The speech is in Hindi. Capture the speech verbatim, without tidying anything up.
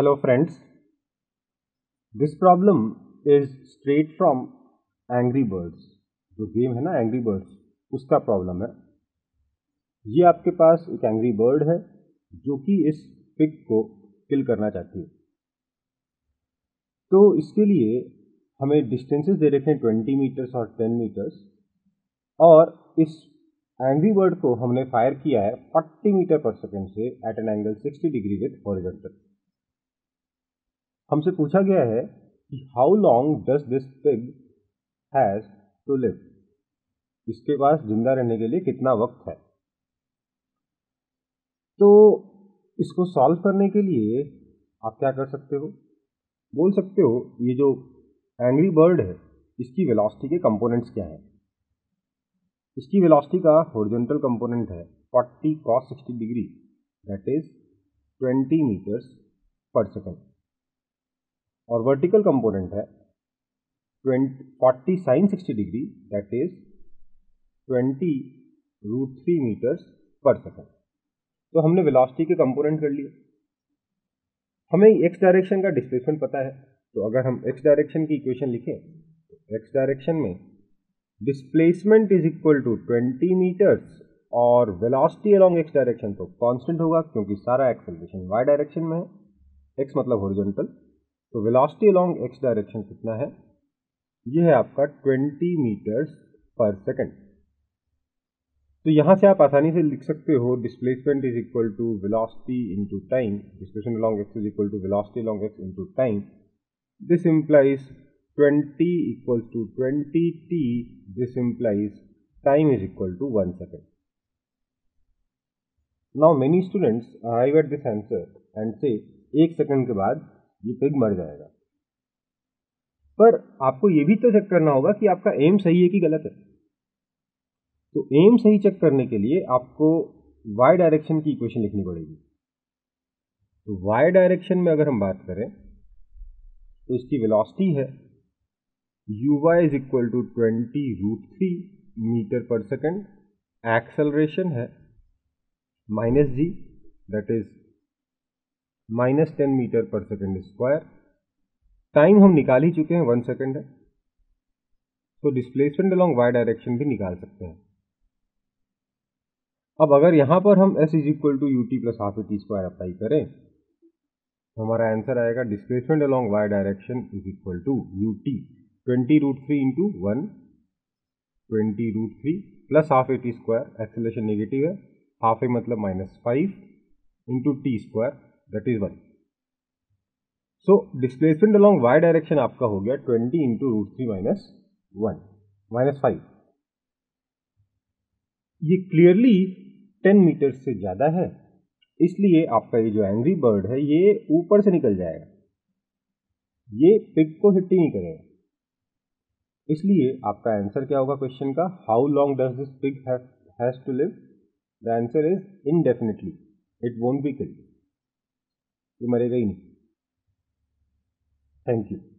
Hello friends, this problem is straight from Angry Birds. जो गेम है ना Angry Birds, उसका प्रॉब्लम है. ये आपके पास एक Angry Bird है जो कि इस पिग को किल करना चाहती है. तो इसके लिए हमें डिस्टेंसेस दे रखे हैं बीस मीटर्स और दस मीटर्स, और इस Angry Bird को हमने फायर किया है चालीस मीटर पर सेकेंड से एट एन एंगल साठ डिग्री विथ हॉरिजॉन्टल. हमसे पूछा गया है कि how long does this pig has to live, इसके पास जिंदा रहने के लिए कितना वक्त है. तो इसको सॉल्व करने के लिए आप क्या कर सकते हो, बोल सकते हो ये जो एंग्री बर्ड है इसकी वेलोसिटी के कंपोनेंट्स क्या हैं. इसकी वेलोसिटी का हॉरिजॉन्टल कंपोनेंट है चालीस cos साठ डिग्री, दैट इज बीस मीटर्स पर सेकेंड, और वर्टिकल कंपोनेंट है चालीस sin साठ डिग्री, दैट इज बीस root three metres per second. तो हमने वेलोसिटी के कंपोनेंट कर लिए. हमें एक्स डायरेक्शन का डिस्प्लेसमेंट पता है, तो अगर हम एक्स डायरेक्शन की इक्वेशन लिखें तो एक्स डायरेक्शन में डिस्प्लेसमेंट इज इक्वल टू बीस मीटर्स और वेलोसिटी अलोंग एक्स डायरेक्शन तो कांस्टेंट होगा क्योंकि सारा एक्सेलरेशन वाई डायरेक्शन में है. एक्स मतलब हॉरिजॉन्टल, तो वेलोसिटी अलोंग एक्स डायरेक्शन कितना है, यह है आपका बीस मीटर्स पर सेकेंड. तो यहां से आप आसानी से लिख सकते हो displacement is equal to velocity into time. Displacement along x is equal to velocity along x into time. This implies twenty equals to twenty t. This implies time is equal to one second. Now many students arrive at this answer and से एक सेकेंड के बाद ये पिग मर जाएगा. पर आपको ये भी तो चेक करना होगा कि आपका एम सही है कि गलत है. तो एम सही चेक करने के लिए आपको वाई डायरेक्शन की इक्वेशन लिखनी पड़ेगी. तो वाई डायरेक्शन में अगर हम बात करें तो इसकी वेलोसिटी है यूवाई इज इक्वल टू बीस root three metre per second. Acceleration है minus g, that is minus ten metre per second square. Time हम निकाल ही चुके हैं, वन सेकेंड है. तो डिस्प्लेसमेंट अलोंग वाई डायरेक्शन भी निकाल सकते हैं. अब अगर यहां पर हम s is equal to u t plus half a t square apply करें तो हमारा आंसर आएगा displacement along Y direction is equal to u t twenty root three into one twenty root three plus half a t square. Acceleration negative है, हाफ ए मतलब minus five into t square, that is one. So displacement along Y direction आपका हो गया twenty into root three minus one minus five. ये क्लियरली टेन मीटर से ज्यादा है, इसलिए आपका ये जो एंग्री बर्ड है ये ऊपर से निकल जाएगा, ये पिग को हिट ही नहीं करेगा. इसलिए आपका आंसर क्या होगा क्वेश्चन का, how long does this pig has to live. The answer is indefinitely, it won't be killed. ये मरेगा ही नहीं. Thank you.